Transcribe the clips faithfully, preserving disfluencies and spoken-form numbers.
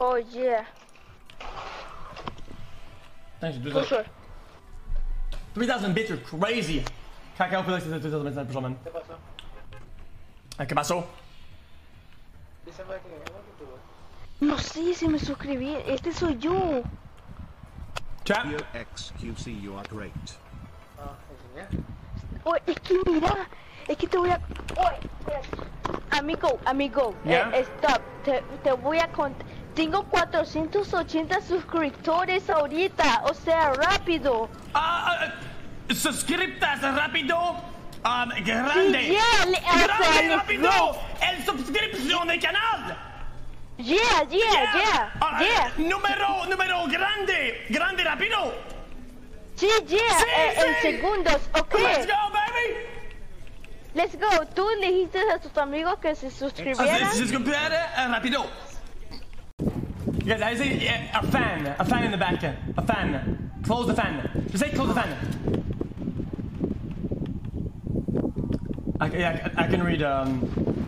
Oh yeah. Thanks, do that. For sure. three thousand bits are crazy. Kakao Felix is two thousand bits per man. ¿Qué pasó? No sé si me suscribí. Este soy yo. Chat. X Q C, you are great. Oh, es que mira, es que te voy a... Oh, amigo, amigo, yeah. eh, stop, te, te voy a contar. Tengo cuatrocientos ochenta suscriptores ahorita, o sea, rápido. Ah, uh, uh, suscriptas rápido, um, grande. Sí, yeah, le, grande, uh, rápido, uh, el suscripción del canal. Yeah, yeah, yeah, yeah. Uh, yeah. Uh, número, número grande, grande, rápido. Sí, yeah, sí, eh, sí. En segundos, ok. Let's go, baby. Let's go. Tú le dijiste a tus amigos que se suscribieran. Se suscribieran rápido. Guys, I say yeah, a fan, a fan in the back end, a fan. Close the fan. Just say close the fan. I, yeah, I can read, um,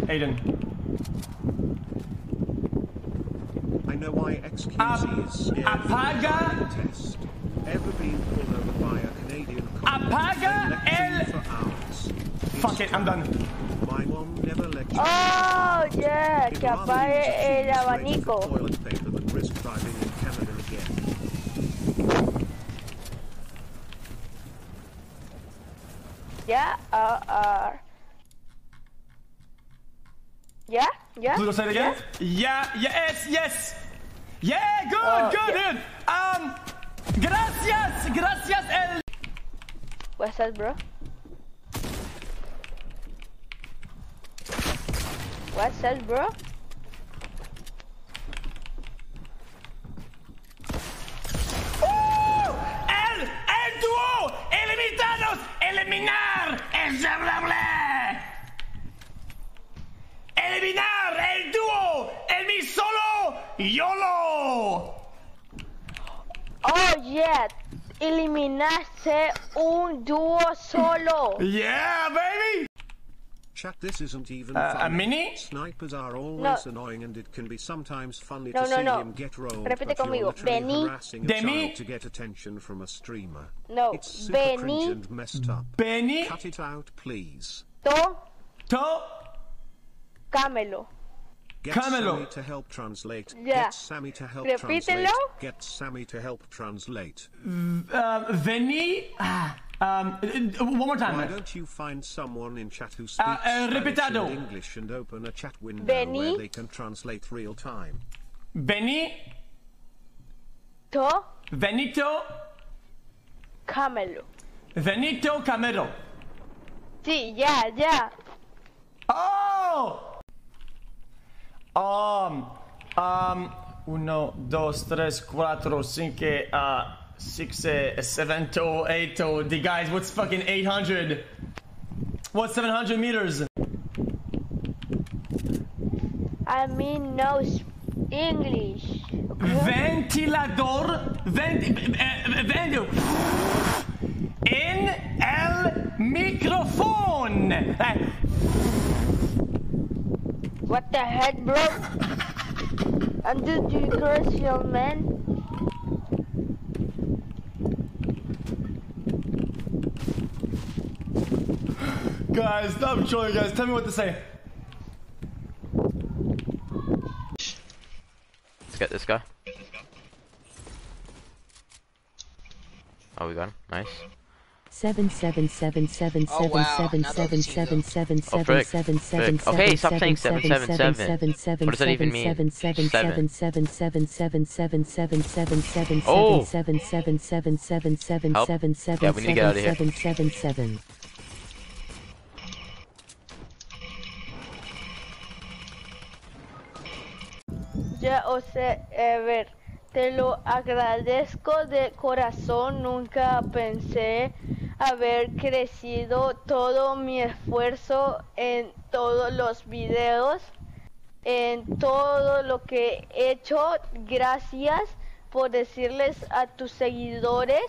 Aiden. I know why X Q C is scared. Apaga. Ever been pulled over by a Canadian cop? Apaga el. For hours. Fuck it, I'm done. My mom never let you. Oh yeah, que apague el abanico. Driving in Canada again. Yeah, uh, uh. Yeah, yeah. Pluto, say it again? Yeah, yeah yes, yes. Yeah, good, oh, good, yeah. Dude. Um, gracias, gracias, El. What's that, bro? What's that, bro? Eliminar el Zeblable. Eliminar el dúo. El mi solo. YOLO. Oh yeah. Eliminaste un dúo solo. Yeah, baby. Chat, this isn't even uh, fun. A mini? Snipers are always no. annoying and it can be sometimes funny no, to no, see no. him get rolled. Repite conmigo. Vení. Demi. To get attention from a streamer. No. It's super Vení. Cringe and messed up. Vení. Cut it out, please. To. To. Camelo. Get Camelo. Sammy to help translate. Yeah. Get Sammy to help Repítelo. Translate. Get Sammy to help translate. Um, Vení. Ah. Um, one more time. Why don't you find someone in chat who speaks uh, uh, repetido. Spanish and English and open a chat window Vení. Where they can translate real time? Vení. To. Venito. Camelo. Venito Camelo. Sí, yeah, yeah. Oh. Um. Um. Uno, dos, tres, cuatro, cinco. Uh. Six, uh, seven, two, eight, two. The guys, what's fucking eight hundred? What's seven hundred meters? I mean, no English. Okay? Ventilador, vent, uh, vent, in el microphone. What the heck, bro? I'm just doing commercial, man. Guys, stop trolling, guys. Tell me what to say. Let's get this guy. Oh, we got him. Nice. Seven seven seven seven seven seven seven seven seven seven seven seven seven seven seven seven seven seven seven seven seven seven seven seven seven seven seven seven seven seven seven seven seven seven seven seven seven seven seven seven. Ya os ver, te lo agradezco de corazón, nunca pensé haber crecido todo mi esfuerzo en todos los videos, en todo lo que he hecho. Gracias por decirles a tus seguidores,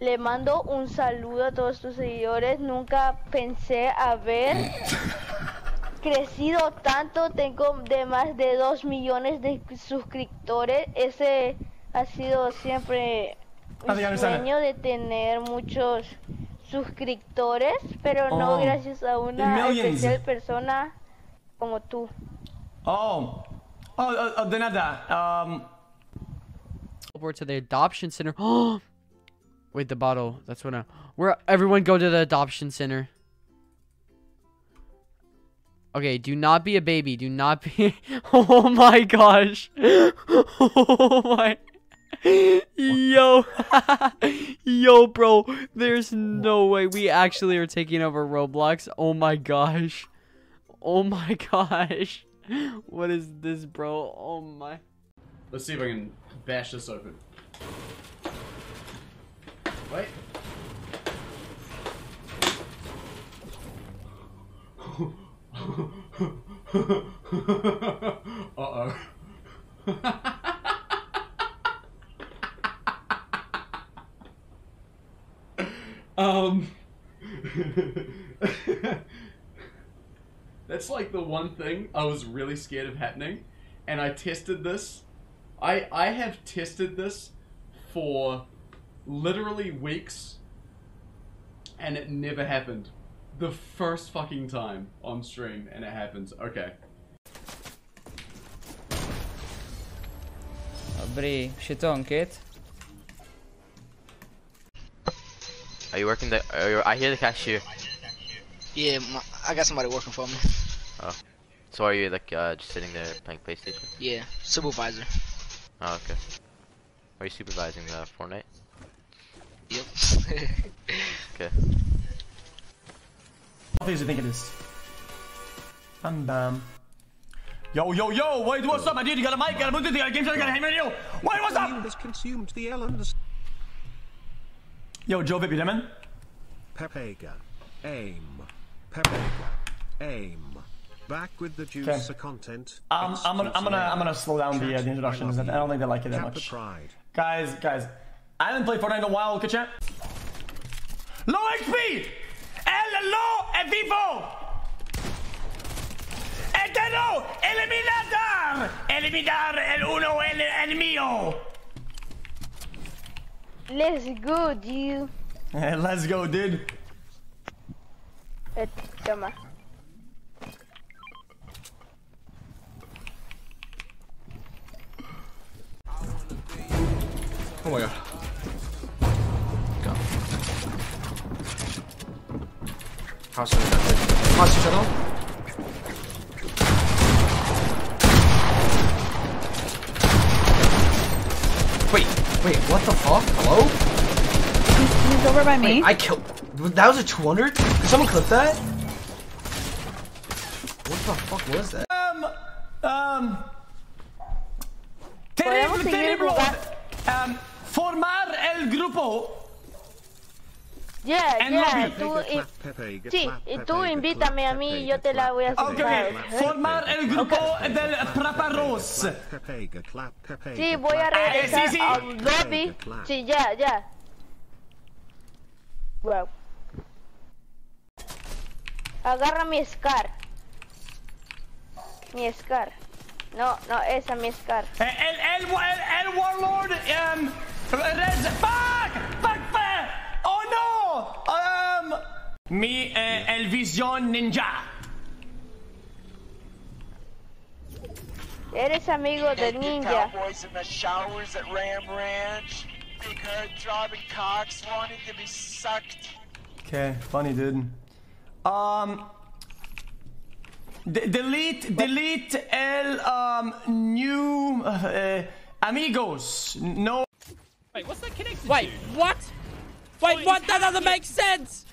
le mando un saludo a todos tus seguidores, nunca pensé haber crecido tanto, tengo de más de dos millones de suscriptores. Ese ha sido siempre mi sueño, de tener muchos suscriptores, pero oh, no gracias a una especial persona como tú. Oh, oh, oh de nada. Um... Over to the adoption center. Oh, wait, the bottle. That's what I. Where everyone go to the adoption center. Okay, do not be a baby. Do not be. Oh my gosh. Oh my. Yo. Yo, bro. There's no way. We actually are taking over Roblox. Oh my gosh. Oh my gosh. What is this, bro? Oh my. Let's see if I can bash this open. Wait. Uh-oh. um That's like the one thing I was really scared of happening, and I tested this. I I have tested this for literally weeks and it never happened. The first fucking time on stream and it happens. Okay. Dobry, przytomkit. Are you working the? Are you, I hear the cashier. Yeah, my, I got somebody working for me. Oh. So are you like uh, just sitting there playing PlayStation? Yeah, supervisor. Oh, okay. Are you supervising uh, Fortnite? Yep. Okay. What do you think of this? Bam bam. Yo yo yo! Wait, what's up, my dude? You got a mic? Got a Bluetooth? You got a game shot? Got a hand radio? Wait, what's up? Has consumed the elements. Yo, Joe, baby, demon. Pepega, aim. Pepega, aim. Back with the juice okay. of content. Um, I'm gonna, I'm gonna, I'm gonna slow down the, uh, the introductions. I don't think they like it that much. Guys, guys, I haven't played Fortnite in a while. Look at chat. Low H P. El low es vivo. Eterno, eliminar, eliminar el uno el enemigo. Let's go, dude. Let's go, dude. Toma. Oh my god. Go. House in the House in the Wait, wait, what the fuck? Hello? He's, he's over by me. Wait, I killed. That was a two hundred? Did someone clip that? What the fuck was that? Um. Um. Terrible, terrible. Um. Formar el grupo. Yeah, yeah, tú, y, sí, y tú invítame a mí y yo te la voy a hacer. Okay, formar el grupo okay. del Praparros. Sí, voy a regresar ah, sí, sí. al lobby. Sí, ya, ya. Wow. Agarra mi Scar. Mi Scar. No, no, esa mi Scar. El, el, el, el, el Warlord, um, Red, fuck, fuck, fuck. Oh no! Um, mi eh, el Vision Ninja. Eres amigo del ninja. Cowboys in the showers at Ram Ranch. Big Herd driving cocks wanting to be sucked. Okay, funny dude. Um, de delete, what? delete el um new uh, amigos. No. Wait, what's that connected Wait, to? Wait, what? Wait, what? That doesn't make sense!